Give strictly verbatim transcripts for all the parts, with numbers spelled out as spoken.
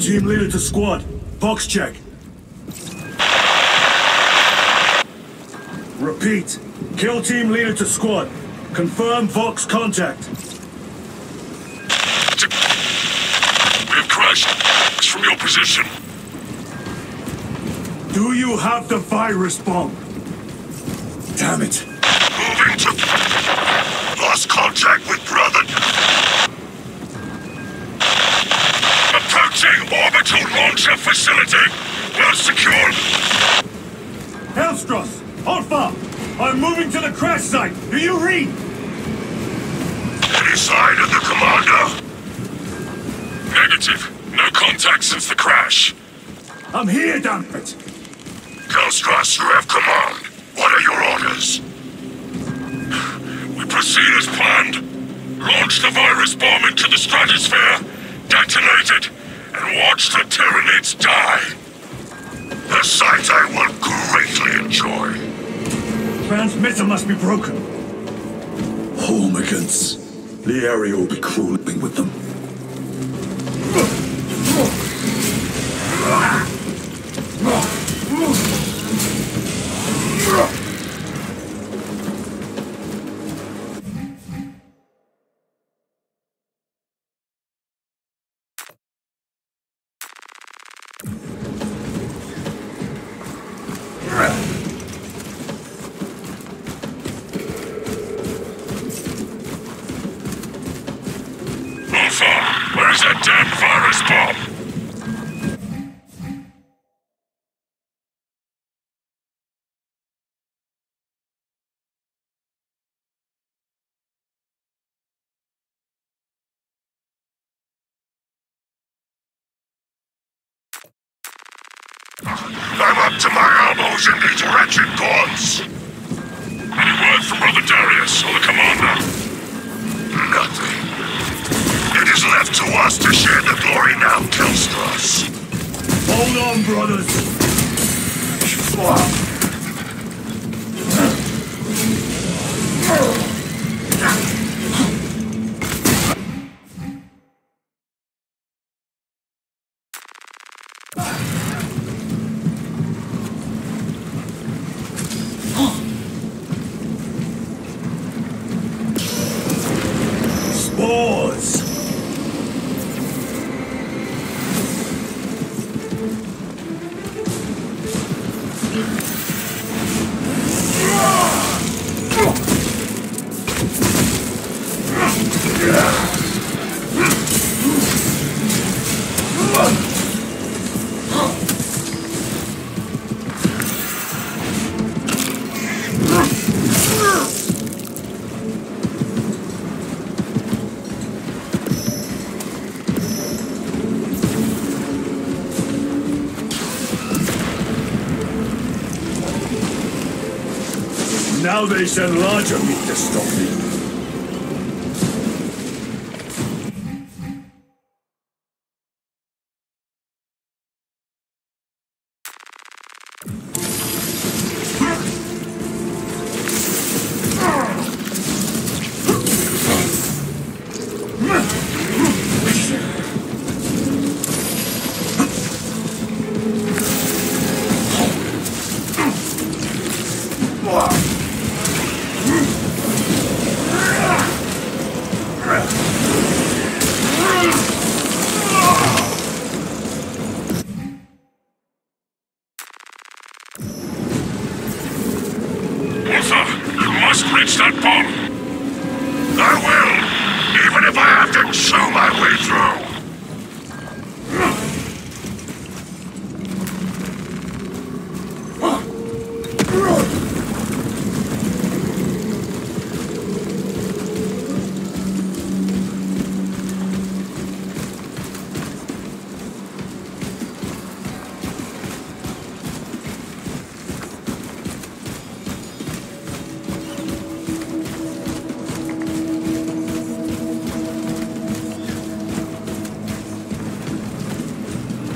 team leader to squad. Box check. Repeat. Kill team leader to squad. Confirm Vox contact. We have crashed. It's from your position. Do you have the virus bomb? Damn it. Moving to... Lost contact with brother. Approaching Orbital Launcher Facility. Well secured. Hellstross! Olfa! I'm moving to the crash site! Do you read? Any sign of the commander? Negative. No contact since the crash. I'm here, Dampert! Kalstros, you have command. What are your orders? We proceed as planned. Launch the virus bomb into the stratosphere, detonate it, and watch the Tyranids die. A sight I will greatly enjoy. Transmitter must be broken. Hormagaunts. The area will be crawling with them. I'm up to my elbows in these wretched cords. Any word from Brother Darius or the Commander? Nothing. It is left to us to share the glory now, Kalstros. Hold on, brothers. Fuck. Now they send larger meat to stop me.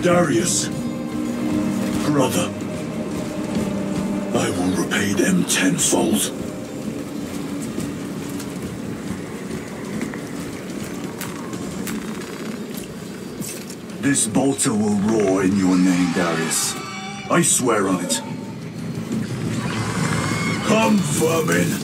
Darius, brother, I will repay them tenfold. This bolter will roar in your name, Darius. I swear on it. Come, vermin!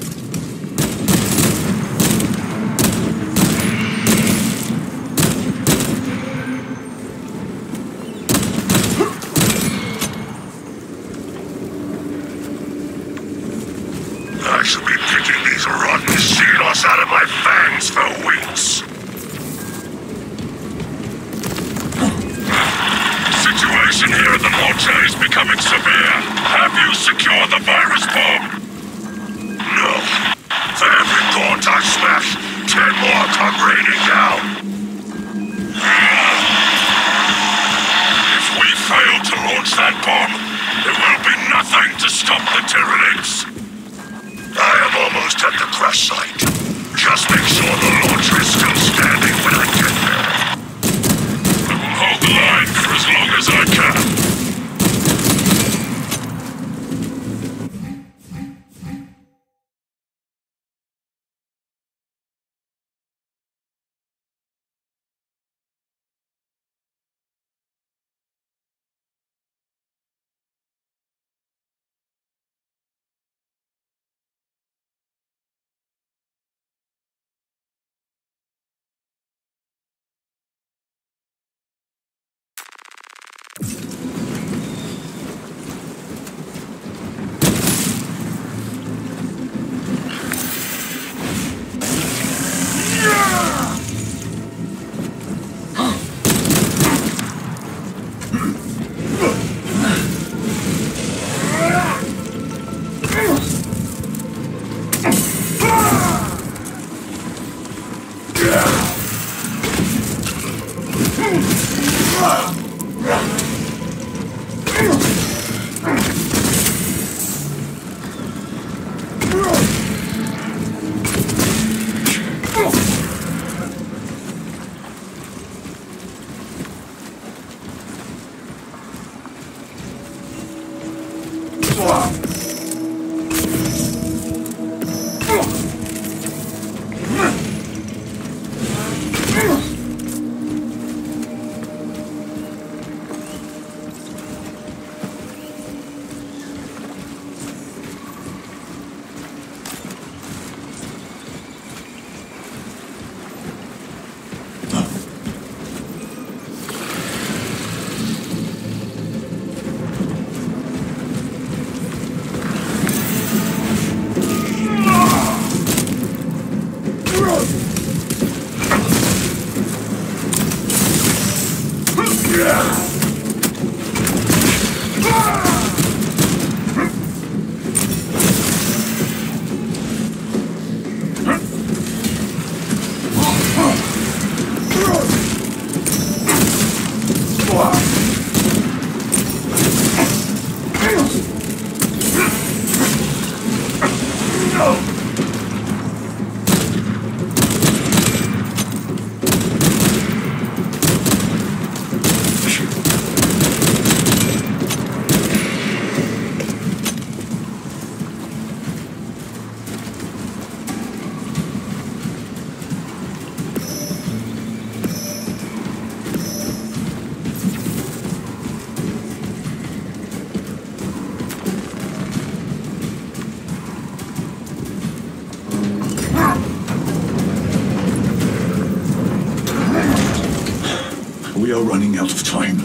We are running out of time.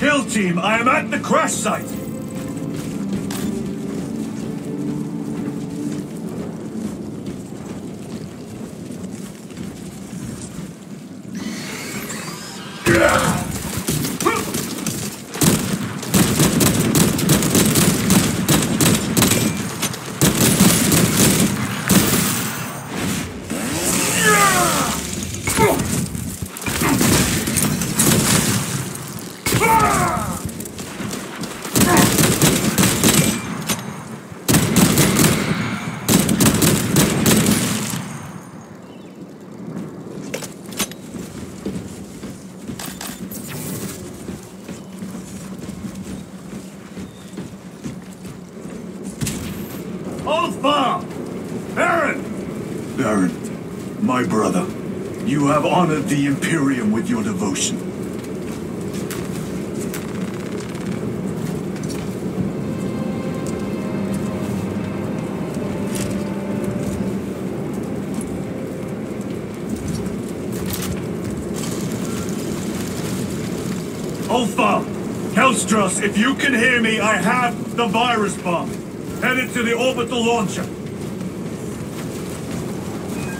Kill team, I am at the crash site! Olfa! Baron! Baron, My brother, you have honored the Imperium with your devotion. Olfa! Hellstross, if you can hear me, I have the virus bomb. Headed to the orbital launcher.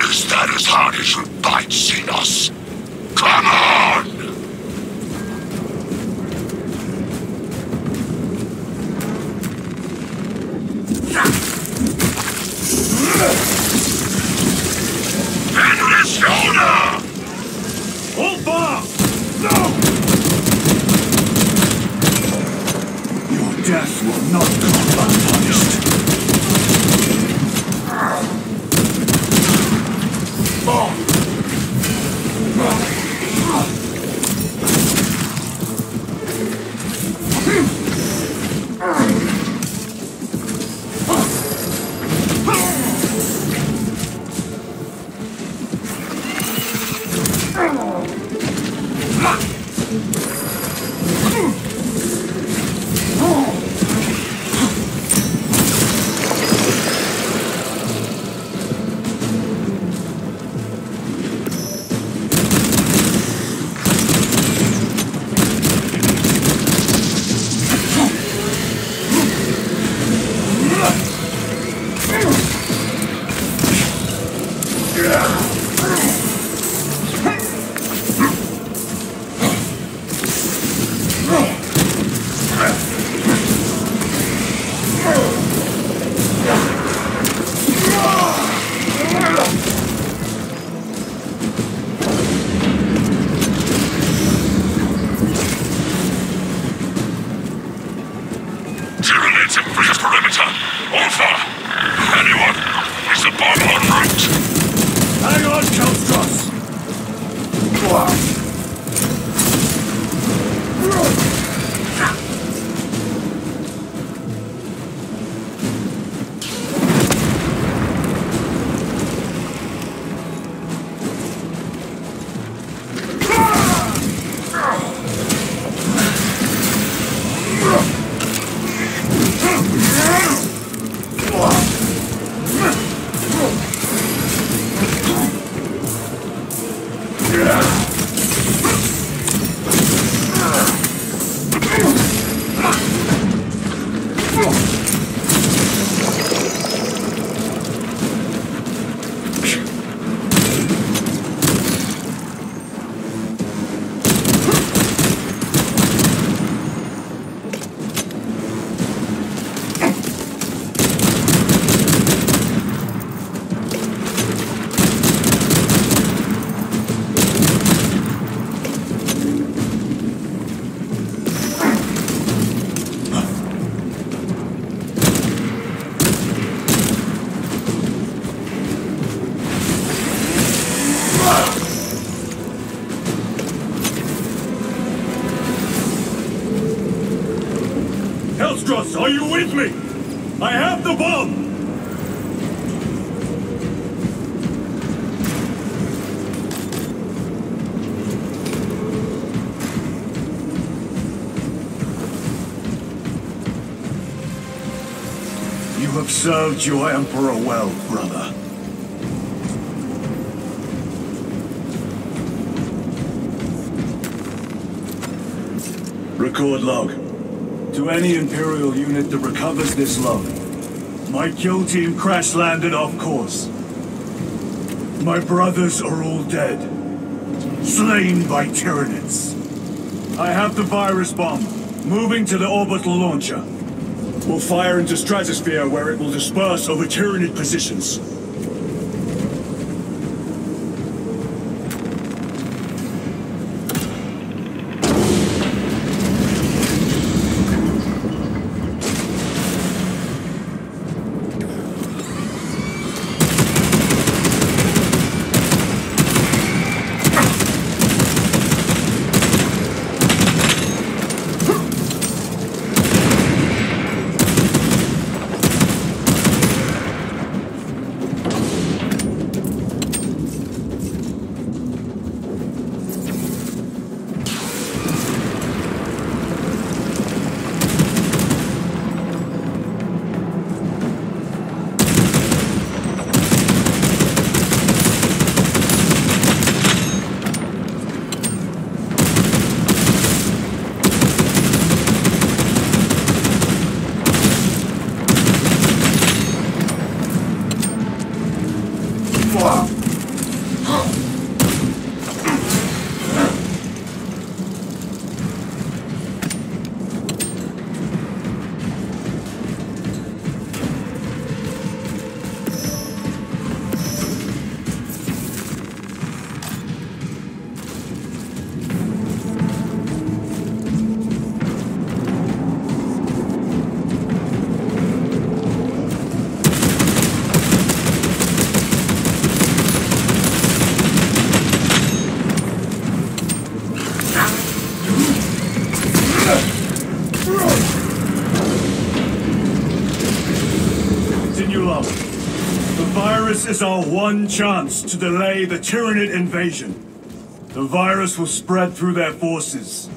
Is that as hard as you bite, Zenos? Come on! Endless Yoda! Olfa! No! Death will not go unpunished. Are you with me? I have the bomb! You have served your Emperor well, brother. Record log. To any Imperial unit that recovers this log, my kill team crash-landed off course. My brothers are all dead, slain by Tyranids. I have the virus bomb, moving to the orbital launcher. We'll fire into Stratosphere where it will disperse over Tyranid positions. This is our one chance to delay the Tyranid invasion. The virus will spread through their forces.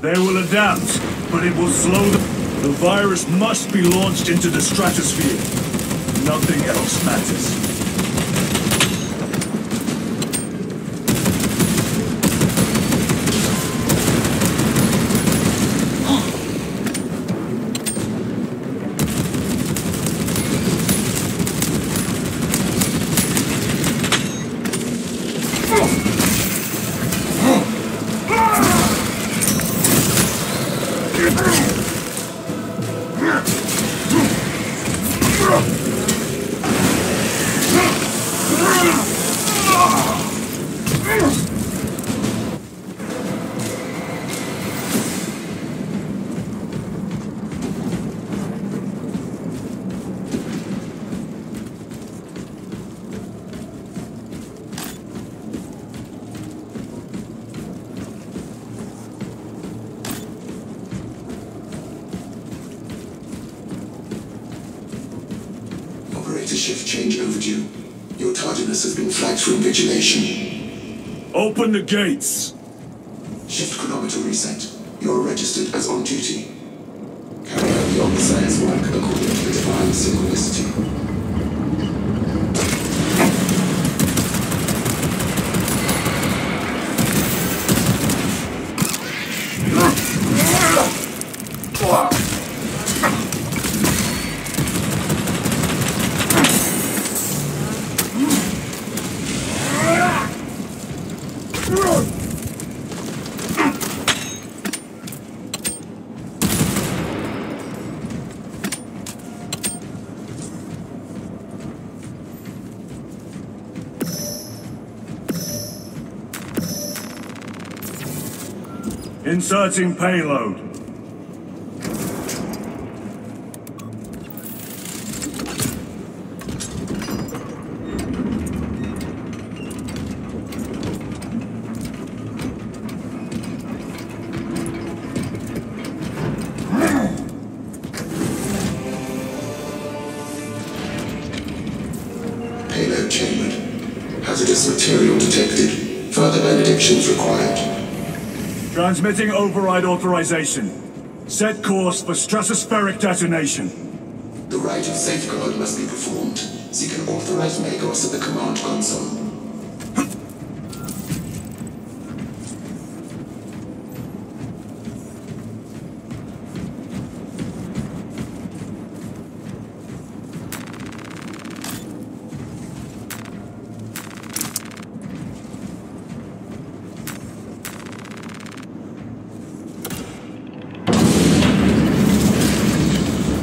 They will adapt, but it will slow them. The virus must be launched into the stratosphere. Nothing else matters. Open the gates! Shift chronometer reset. You're registered as on duty. Carry out the Omnisire's work according to the divine synchronicity. Inserting payload. Payload chambered. Hazardous material detected. Further benedictions required. Transmitting override authorization. Set course for stratospheric detonation. The rite of safeguard must be performed. Seek an authorized Magos at the command console.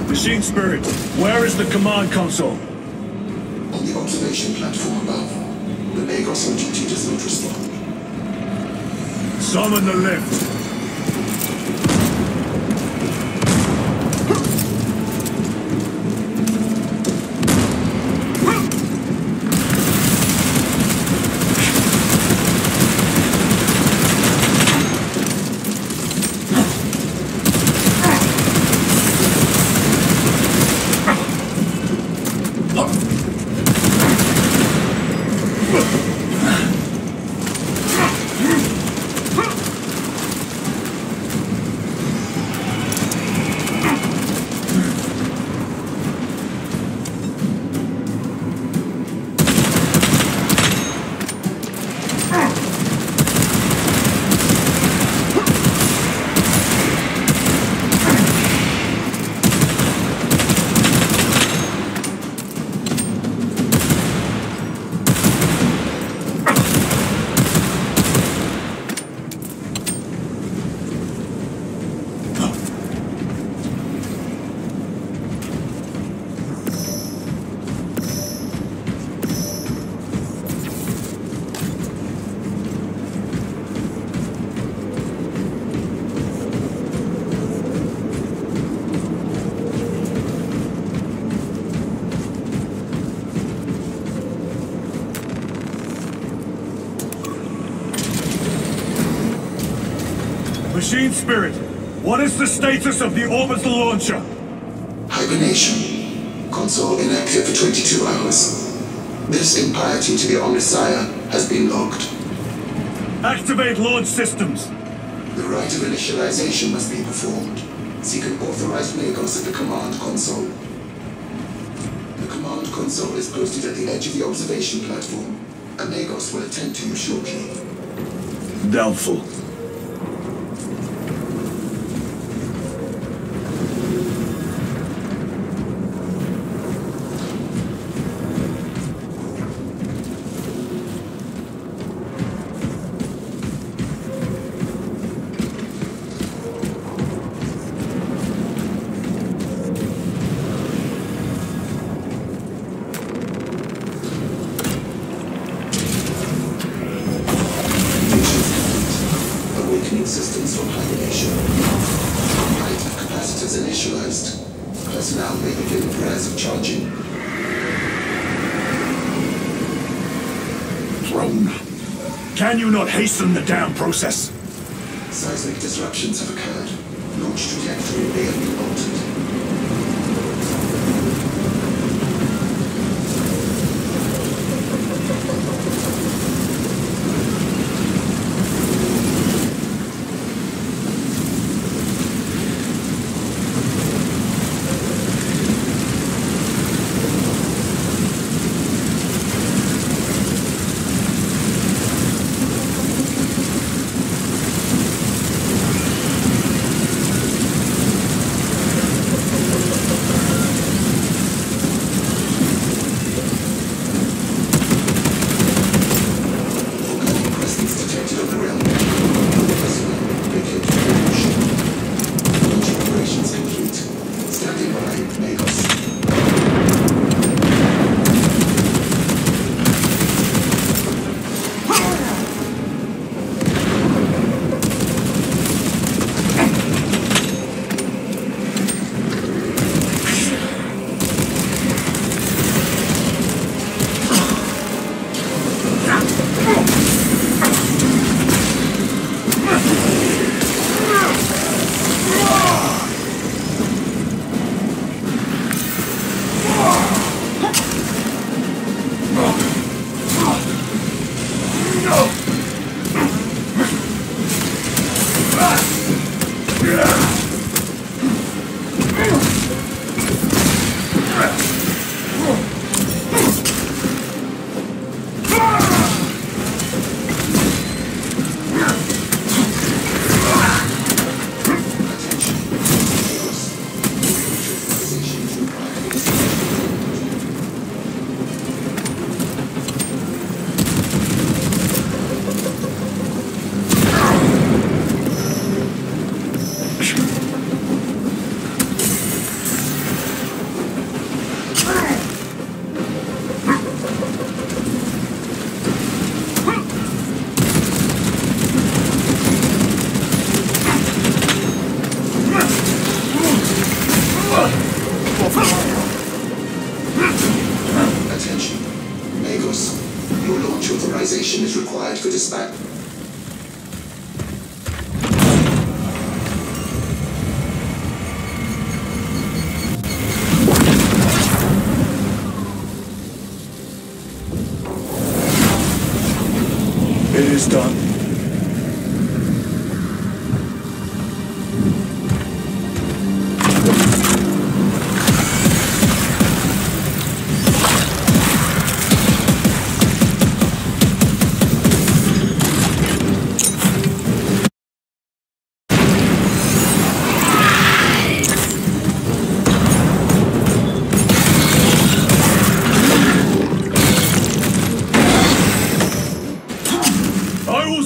Machine Spirit, where is the command console? On the observation platform above. The Magos on duty does not respond. Summon the lift. Machine Spirit, what is the status of the Orbital Launcher? Hibernation. Console inactive for twenty-two hours. This impiety to the Omnisire has been logged. Activate launch systems! The rite of initialization must be performed. Seek an authorized Magos at the command console. The command console is posted at the edge of the observation platform. A Magos will attend to you shortly. Doubtful. Can you not hasten the down process? Seismic disruptions have occurred. Launch trajectory may have been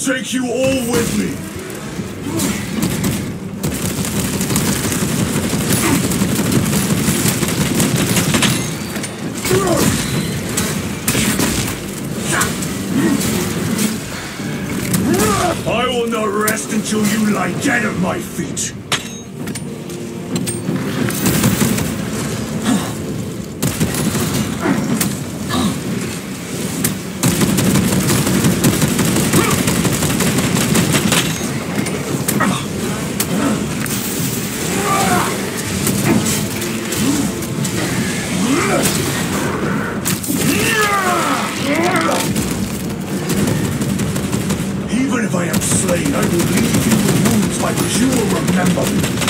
take you all with me. I will not rest until you lie dead at my feet. Yeah! if I am slain, I will leave you the wounds by which you will remember the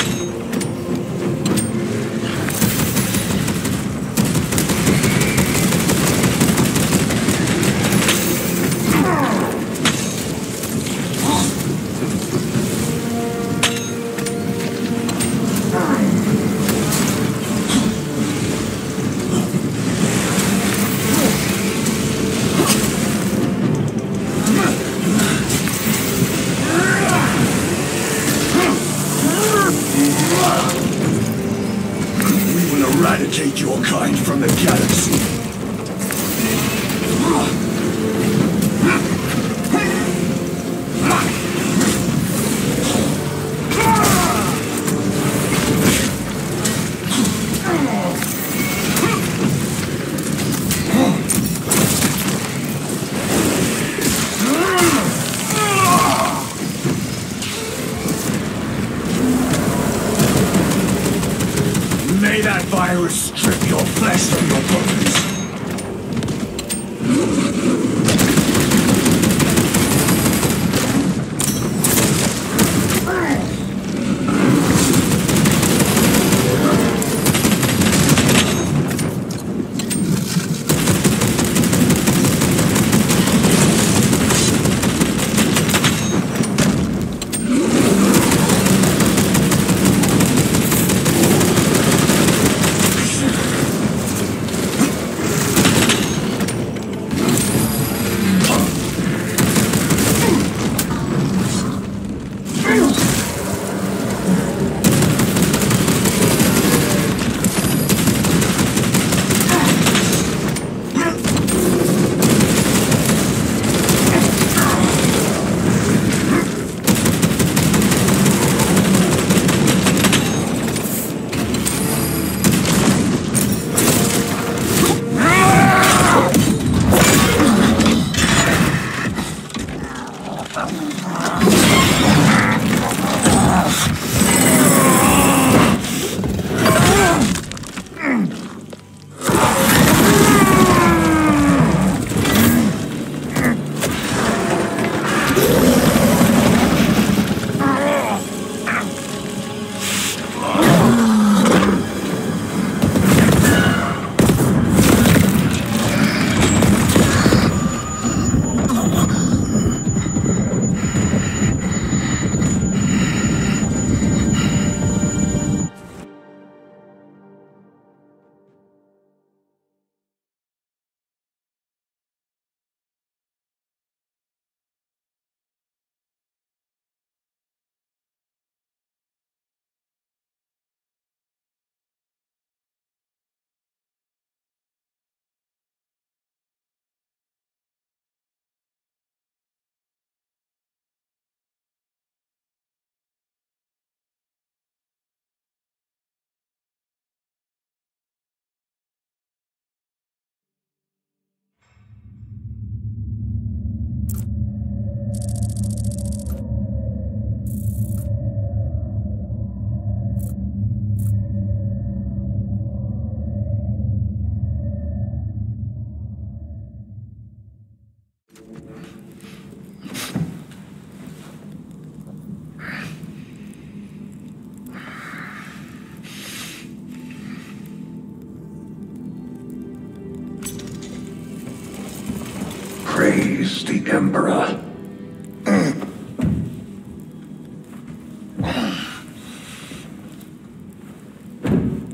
Emperor.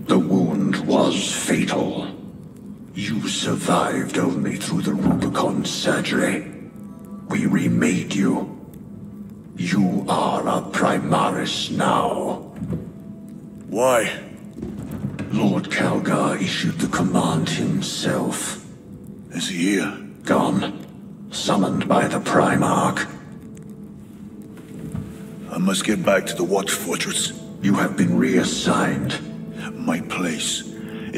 The wound was fatal. You survived only through the Rubicon surgery. We remade you. You are a Primaris now. Why? Lord Calgar issued the command himself. Is he here? Gone. Summoned by the Primarch. I must get back to the Watch Fortress. You have been reassigned. My place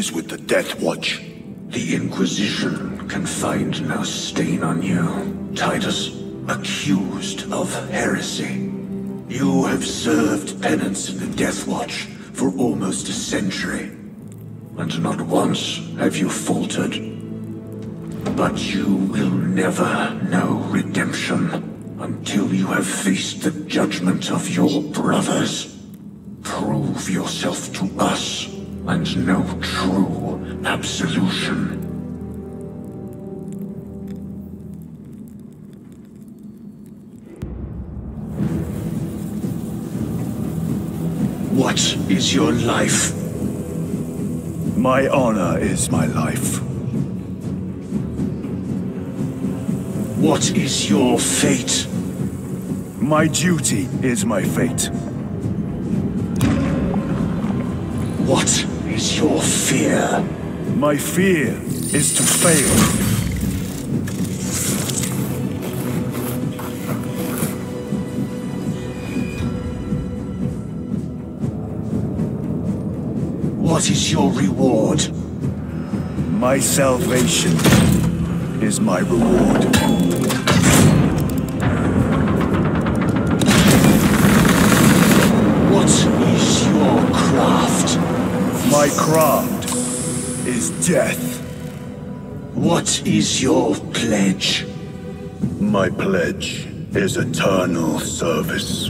is with the Death Watch. The Inquisition can find no stain on you, Titus, accused of heresy. You have served penance in the Death Watch for almost a century, and not once have you faltered. But you will never know redemption until you have faced the judgment of your brothers. Prove yourself to us, and know true absolution. What is your life? My honor is my life. What is your fate? My duty is my fate. What is your fear? My fear is to fail. What is your reward? My salvation is my reward. My craft is death. What is your pledge? My pledge is eternal service.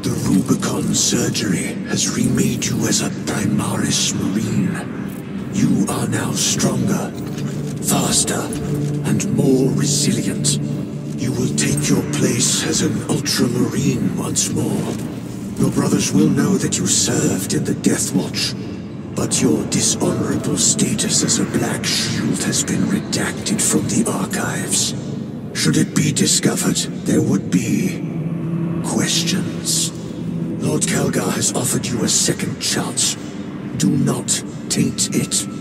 The Rubicon surgery has remade you as a Primaris Marine. You are now stronger, faster, and more resilient. You will take your place as an Ultramarine once more. Your brothers will know that you served in the Death Watch, but your dishonorable status as a Black Shield has been redacted from the archives. Should it be discovered, there would be questions. Lord Calgar has offered you a second chance. Do not taint it.